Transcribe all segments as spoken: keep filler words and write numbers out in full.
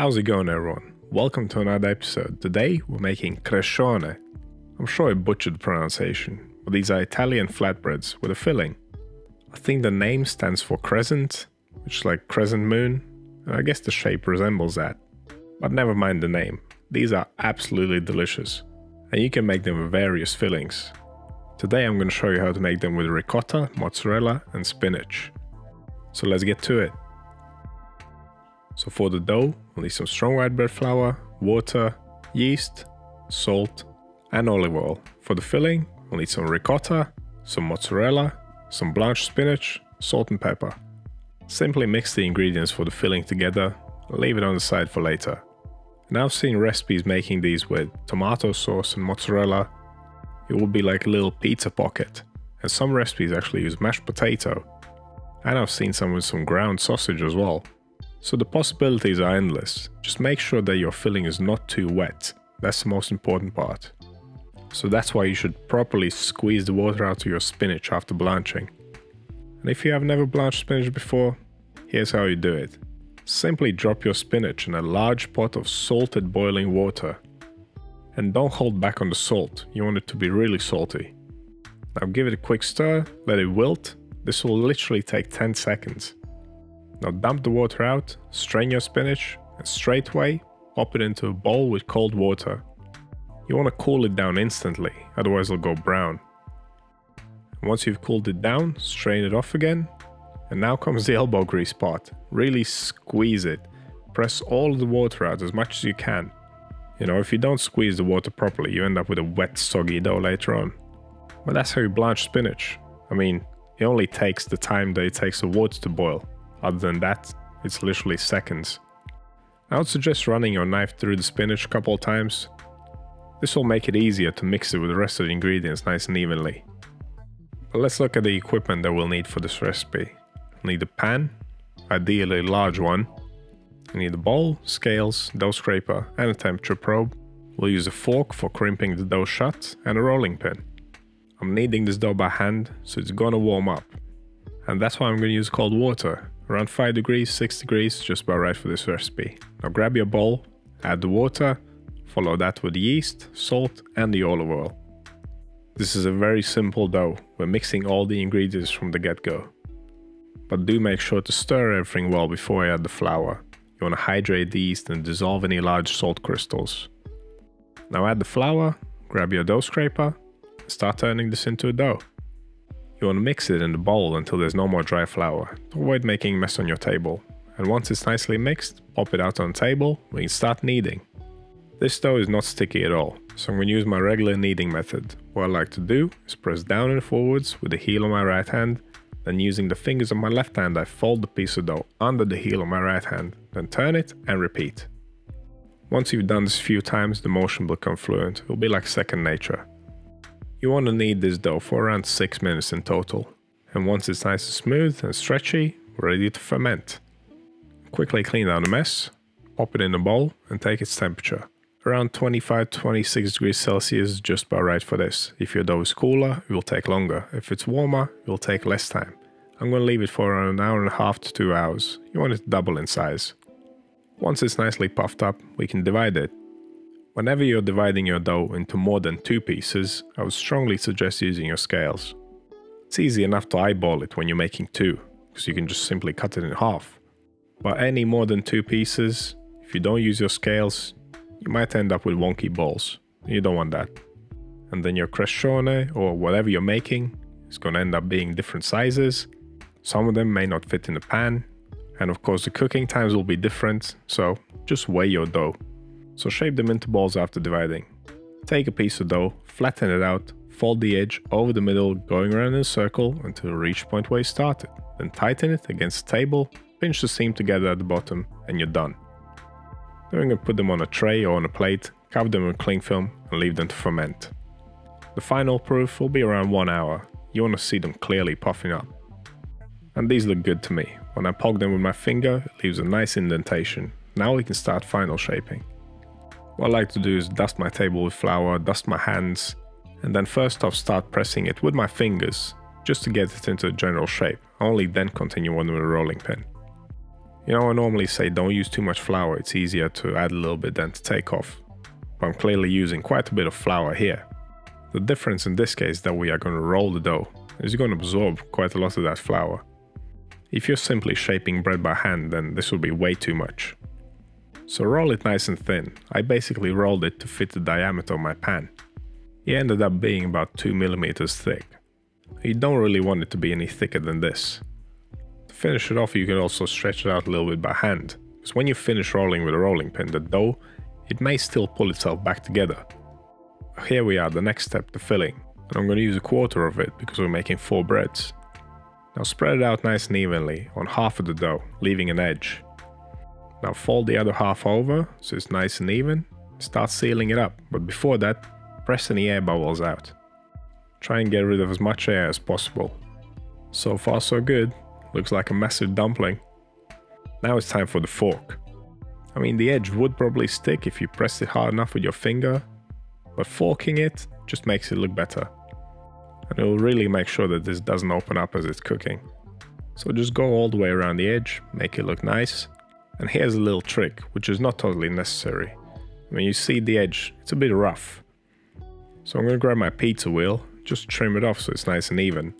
How's it going, everyone? Welcome to another episode. Today we're making crescione. I'm sure I butchered the pronunciation, but these are Italian flatbreads with a filling. I think the name stands for crescent, which is like crescent moon, and I guess the shape resembles that. But never mind the name, these are absolutely delicious, and you can make them with various fillings. Today I'm going to show you how to make them with ricotta, mozzarella and spinach. So let's get to it. So for the dough, we'll need some strong white bread flour, water, yeast, salt and olive oil. For the filling, we'll need some ricotta, some mozzarella, some blanched spinach, salt and pepper. Simply mix the ingredients for the filling together and leave it on the side for later. And I've seen recipes making these with tomato sauce and mozzarella. It will be like a little pizza pocket, and some recipes actually use mashed potato, and I've seen some with some ground sausage as well. So the possibilities are endless. Just make sure that your filling is not too wet. That's the most important part. So that's why you should properly squeeze the water out of your spinach after blanching. And if you have never blanched spinach before, here's how you do it. Simply drop your spinach in a large pot of salted boiling water. And don't hold back on the salt, you want it to be really salty. Now give it a quick stir, let it wilt. This will literally take ten seconds. Now dump the water out, strain your spinach, and straight away pop it into a bowl with cold water. You want to cool it down instantly, otherwise it'll go brown. Once you've cooled it down, strain it off again. And now comes the elbow grease part. Really squeeze it. Press all the water out as much as you can. You know, if you don't squeeze the water properly, you end up with a wet, soggy dough later on. But that's how you blanch spinach. I mean, it only takes the time that it takes the water to boil. Other than that, it's literally seconds. I would suggest running your knife through the spinach a couple of times. This will make it easier to mix it with the rest of the ingredients nice and evenly. But let's look at the equipment that we'll need for this recipe. We'll need a pan, ideally a large one. We need a bowl, scales, dough scraper and a temperature probe. We'll use a fork for crimping the dough shut and a rolling pin. I'm kneading this dough by hand, so it's gonna warm up. And that's why I'm gonna use cold water. Around five degrees, six degrees, just about right for this recipe. Now grab your bowl, add the water, follow that with the yeast, salt and the olive oil. This is a very simple dough. We're mixing all the ingredients from the get-go. But do make sure to stir everything well before you add the flour. You want to hydrate the yeast and dissolve any large salt crystals. Now add the flour, grab your dough scraper, and start turning this into a dough. You want to mix it in the bowl until there's no more dry flour, to avoid making a mess on your table. And once it's nicely mixed, pop it out on the table, we can start kneading. This dough is not sticky at all, so I'm going to use my regular kneading method. What I like to do is press down and forwards with the heel of my right hand, then using the fingers of my left hand I fold the piece of dough under the heel of my right hand, then turn it and repeat. Once you've done this a few times, the motion will become fluent, it will be like second nature. You want to knead this dough for around six minutes in total. And once it's nice and smooth and stretchy, we're ready to ferment. Quickly clean down the mess, pop it in a bowl and take its temperature. Around twenty-five to twenty-six degrees Celsius, just about right for this. If your dough is cooler, it will take longer. If it's warmer, it will take less time. I'm going to leave it for around an hour and a half to two hours. You want it to double in size. Once it's nicely puffed up, we can divide it. Whenever you're dividing your dough into more than two pieces, I would strongly suggest using your scales. It's easy enough to eyeball it when you're making two, because you can just simply cut it in half. But any more than two pieces, if you don't use your scales, you might end up with wonky balls. You don't want that. And then your crescione, or whatever you're making, is going to end up being different sizes. Some of them may not fit in the pan. And of course the cooking times will be different, so just weigh your dough. So shape them into balls after dividing. Take a piece of dough, flatten it out, fold the edge over the middle, going around in a circle until you reach the point where you started. Then tighten it against the table, pinch the seam together at the bottom, and you're done. Then we're going to put them on a tray or on a plate, cover them with cling film and leave them to ferment. The final proof will be around one hour. You want to see them clearly puffing up. And these look good to me. When I poke them with my finger, it leaves a nice indentation. Now we can start final shaping. What I like to do is dust my table with flour, dust my hands, and then first off start pressing it with my fingers, just to get it into a general shape. Only then continue on with a rolling pin. You know, I normally say don't use too much flour, it's easier to add a little bit than to take off, but I'm clearly using quite a bit of flour here. The difference in this case that we are going to roll the dough is going to absorb quite a lot of that flour. If you're simply shaping bread by hand, then this would be way too much. So roll it nice and thin. I basically rolled it to fit the diameter of my pan. It ended up being about two millimeters thick. You don't really want it to be any thicker than this. To finish it off, you can also stretch it out a little bit by hand, because when you finish rolling with a rolling pin, the dough, it may still pull itself back together. Here we are, the next step, the filling. And I'm going to use a quarter of it because we're making four breads. Now spread it out nice and evenly on half of the dough, leaving an edge. Now fold the other half over so it's nice and even. Start sealing it up, but before that, press any air bubbles out. Try and get rid of as much air as possible. So far so good. Looks like a massive dumpling. Now it's time for the fork. I mean, the edge would probably stick if you pressed it hard enough with your finger, but forking it just makes it look better. And it will really make sure that this doesn't open up as it's cooking. So just go all the way around the edge, make it look nice. And here's a little trick, which is not totally necessary. When you see the edge, it's a bit rough. So I'm going to grab my pizza wheel, just trim it off so it's nice and even.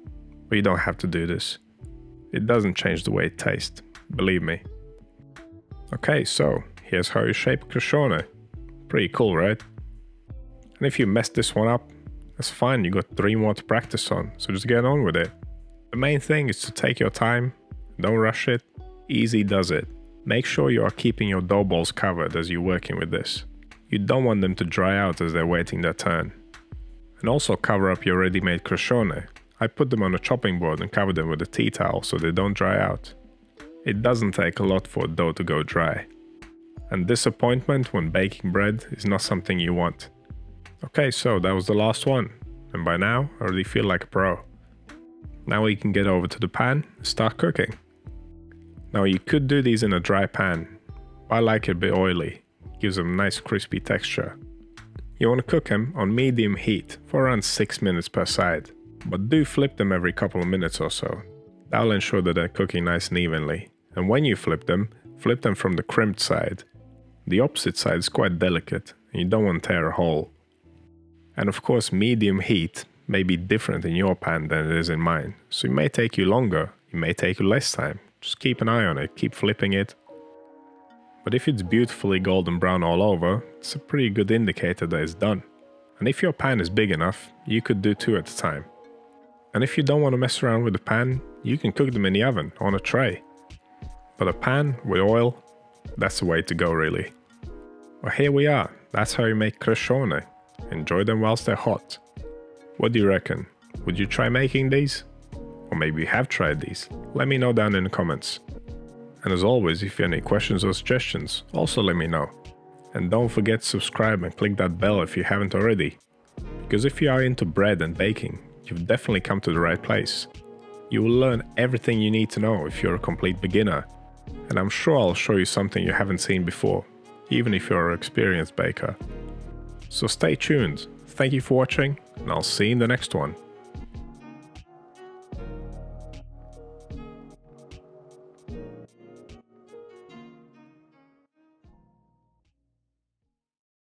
But you don't have to do this. It doesn't change the way it tastes, believe me. Okay, so here's how you shape crescione. Pretty cool, right? And if you messed this one up, that's fine, you got three more to practice on, so just get on with it. The main thing is to take your time, don't rush it, easy does it. Make sure you are keeping your dough balls covered as you're working with this. You don't want them to dry out as they're waiting their turn. And also cover up your ready-made crescione. I put them on a chopping board and cover them with a tea towel so they don't dry out. It doesn't take a lot for a dough to go dry. And disappointment when baking bread is not something you want. Okay, so that was the last one, and by now I already feel like a pro. Now we can get over to the pan and start cooking. Now you could do these in a dry pan, but I like it a bit oily, it gives them a nice crispy texture. You want to cook them on medium heat for around six minutes per side, but do flip them every couple of minutes or so. That'll ensure that they're cooking nice and evenly, and when you flip them, flip them from the crimped side. The opposite side is quite delicate and you don't want to tear a hole. And of course, medium heat may be different in your pan than it is in mine, so it may take you longer, it may take you less time. Just keep an eye on it, keep flipping it. But if it's beautifully golden brown all over, it's a pretty good indicator that it's done. And if your pan is big enough, you could do two at a time. And if you don't want to mess around with the pan, you can cook them in the oven, on a tray. But a pan with oil, that's the way to go really. Well, here we are, that's how you make crescione. Enjoy them whilst they're hot. What do you reckon? Would you try making these? Or maybe you have tried these? Let me know down in the comments. And as always, if you have any questions or suggestions, also let me know. And don't forget to subscribe and click that bell if you haven't already. Because if you are into bread and baking, you've definitely come to the right place. You will learn everything you need to know if you're a complete beginner. And I'm sure I'll show you something you haven't seen before, even if you're an experienced baker. So stay tuned, thank you for watching, and I'll see you in the next one.